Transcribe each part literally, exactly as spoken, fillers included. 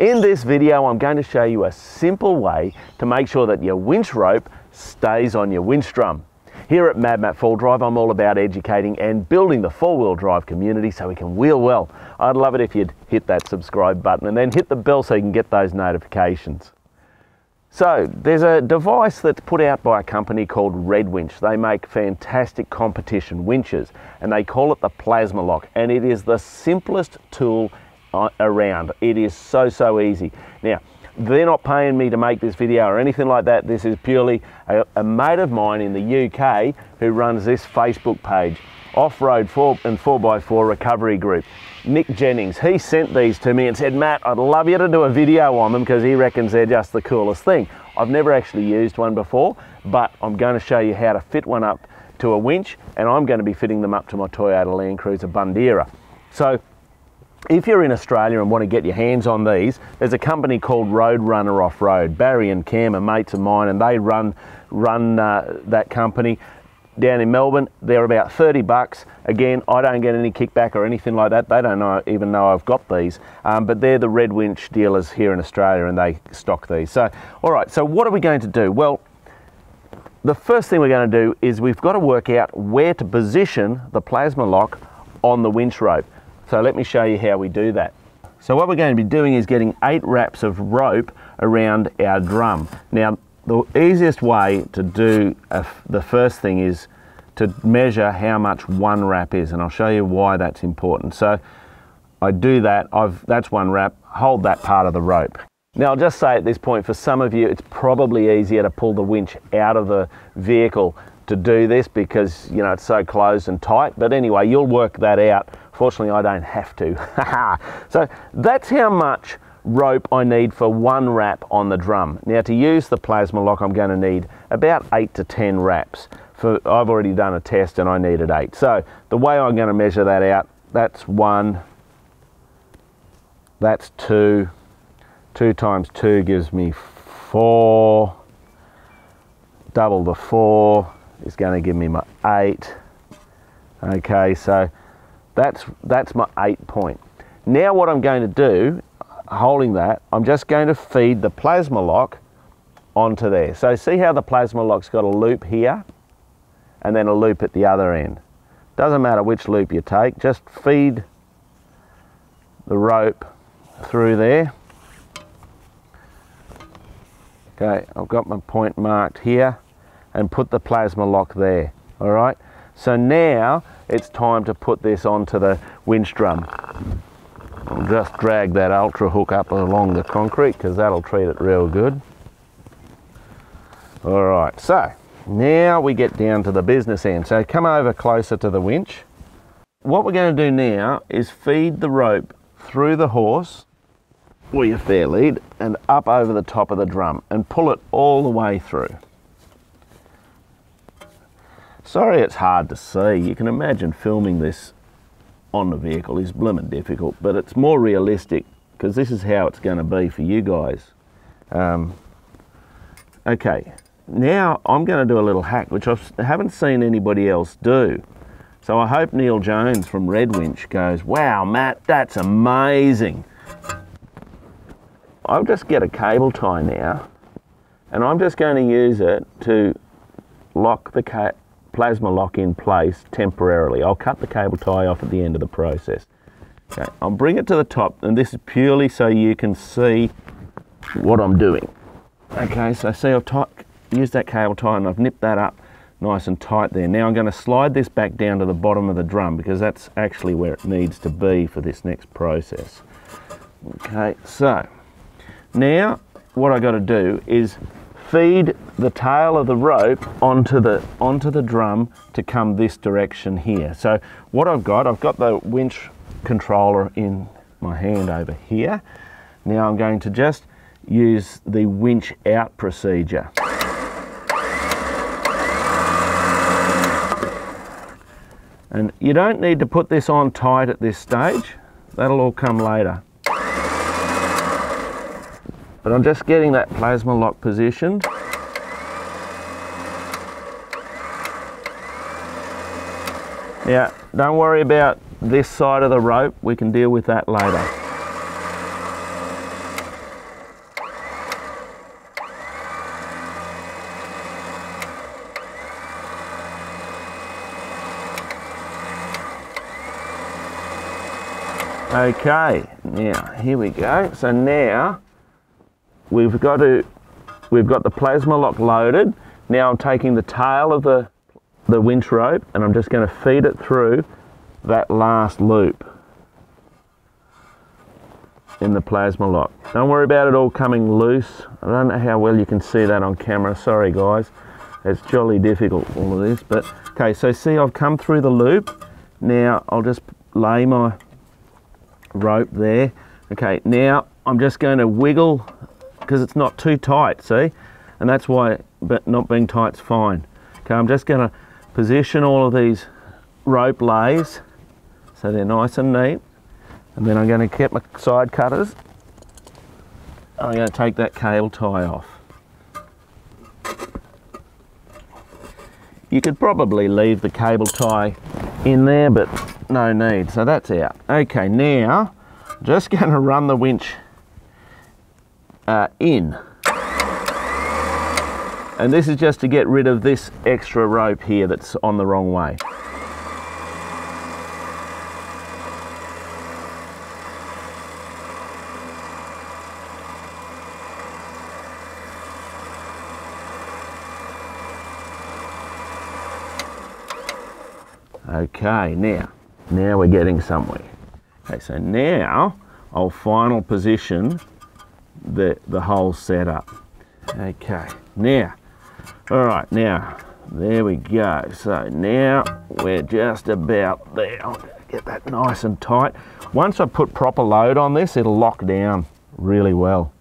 In this video, I'm going to show you a simple way to make sure that your winch rope stays on your winch drum. Here at MadMap four drive, I'm all about educating and building the four-wheel drive community so we can wheel well. I'd love it if you'd hit that subscribe button and then hit the bell so you can get those notifications. So there's a device that's put out by a company called Red Winch. They make fantastic competition winches and they call it the Plasma Lock, and it is the simplest tool around. It is so, so easy. Now, they're not paying me to make this video or anything like that. This is purely a, a mate of mine in the U K who runs this Facebook page, Off Road four and four by four Recovery Group. Nick Jennings, he sent these to me and said, "Matt, I'd love you to do a video on them because he reckons they're just the coolest thing." I've never actually used one before, but I'm going to show you how to fit one up to a winch, and I'm going to be fitting them up to my Toyota Land Cruiser Bundera. So if you're in Australia and want to get your hands on these, there's a company called Road Runner Off Road. Barry and Cam are mates of mine and they run, run uh, that company down in Melbourne. They're about thirty bucks. Again, I don't get any kickback or anything like that. They don't know, even know I've got these, um, but they're the Red Winch dealers here in Australia and they stock these. So, all right, so what are we going to do? Well, the first thing we're going to do is we've got to work out where to position the Plasma Lock on the winch rope. So let me show you how we do that. So what we're going to be doing is getting eight wraps of rope around our drum. Now, the easiest way to do a, the first thing is to measure how much one wrap is, and I'll show you why that's important. So I do that, I've, that's one wrap, hold that part of the rope. Now I'll just say at this point, for some of you, it's probably easier to pull the winch out of the vehicle to do this because, you know, it's so closed and tight, but anyway, you'll work that out. Fortunately, I don't have to. So that's how much rope I need for one wrap on the drum. Now, to use the Plasma Lock, I'm going to need about eight to ten wraps. For, I've already done a test and I needed eight. So the way I'm going to measure that out, that's one, that's two, two times two gives me four, double the four is going to give me my eight. Okay, so That's, that's my eight point. Now what I'm going to do, holding that, I'm just going to feed the Plasma Lock onto there. So see how the Plasma Lock's got a loop here and then a loop at the other end. Doesn't matter which loop you take, just feed the rope through there. Okay, I've got my point marked here and put the Plasma Lock there, all right? So now it's time to put this onto the winch drum. I'll just drag that ultra hook up along the concrete because that'll treat it real good. All right, so now we get down to the business end. So come over closer to the winch. What we're going to do now is feed the rope through the horse or your fair lead and up over the top of the drum and pull it all the way through. Sorry it's hard to see. You can imagine filming this on the vehicle is blooming difficult, but it's more realistic because this is how it's going to be for you guys. Um, okay, now I'm going to do a little hack, which I haven't seen anybody else do. So I hope Neil Jones from Red Winch goes, "Wow, Matt, that's amazing." I'll just get a cable tie now, and I'm just going to use it to lock the cable Plasma Lock in place temporarily. I'll cut the cable tie off at the end of the process. Okay, I'll bring it to the top, and this is purely so you can see what I'm doing. Okay, so see I've used that cable tie and I've nipped that up nice and tight there. Now I'm going to slide this back down to the bottom of the drum because that's actually where it needs to be for this next process. Okay, so now what I got to do is feed the tail of the rope onto the onto the drum to come this direction here. So what I've got, I've got the winch controller in my hand over here. Now I'm going to just use the winch out procedure. And you don't need to put this on tight at this stage. That'll all come later. But I'm just getting that Plasma Lock positioned. Now, don't worry about this side of the rope. We can deal with that later. Okay, now here we go. So now we've got to we've got the plasma lock loaded. Now I'm taking the tail of the the winch rope and I'm just going to feed it through that last loop in the plasma lock. Don't worry about it all coming loose. I don't know how well you can see that on camera, sorry guys. It's jolly difficult, all of this, but okay, so see, I've come through the loop. Now I'll just lay my rope there. Okay, now I'm just going to wiggle because it's not too tight, see? And that's why, but not being tight's fine. Okay, I'm just going to position all of these rope lays so they're nice and neat. And then I'm going to get my side cutters. I'm going to take that cable tie off. You could probably leave the cable tie in there, but no need, so that's out. Okay, now I'm just going to run the winch uh, in. And this is just to get rid of this extra rope here that's on the wrong way. Okay, now, now we're getting somewhere. Okay, so now I'll final position the, the whole setup. Okay, now, all right, now, there we go. So now we're just about there. I'll get that nice and tight. Once I put proper load on this, it'll lock down really well.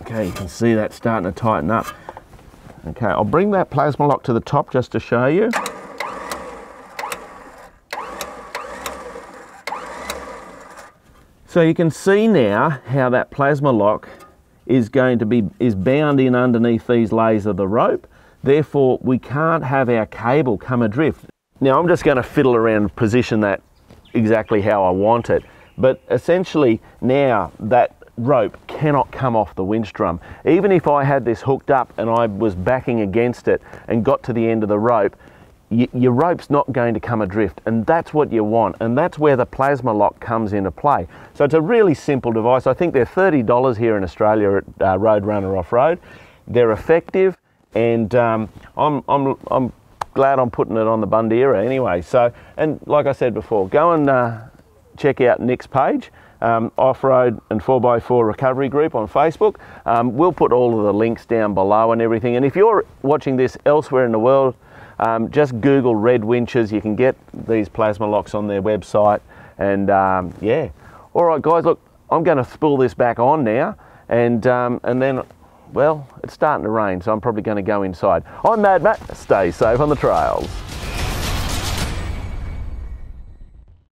Okay, you can see that starting to tighten up. Okay, I'll bring that plasma lock to the top just to show you. So you can see now how that plasma lock is going to be, is bound in underneath these lays of the rope. Therefore, we can't have our cable come adrift. Now I'm just going to fiddle around and position that exactly how I want it. But essentially now that rope cannot come off the winch drum. Even if I had this hooked up and I was backing against it and got to the end of the rope, y your rope's not going to come adrift, and that's what you want, and that's where the plasma lock comes into play. So it's a really simple device. I think they're thirty dollars here in Australia at uh, Road Runner Off Road. They're effective, and um, I'm, I'm, I'm glad I'm putting it on the Bundera anyway. So, and like I said before, go and uh, check out Nick's page. Um, Off Road and four by four Recovery Group on Facebook. Um, we'll put all of the links down below and everything. And if you're watching this elsewhere in the world, um, just Google Red Winches. You can get these plasma locks on their website. And um, yeah, all right, guys. Look, I'm going to spool this back on now, and um, and then, well, it's starting to rain, so I'm probably going to go inside. I'm MadMap. Stay safe on the trails.